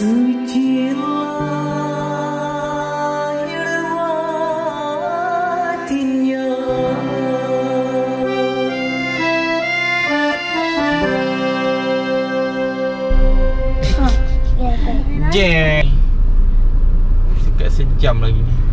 Sucilah yerwa hatinya, Jeng. Dekat sejam lagi nih.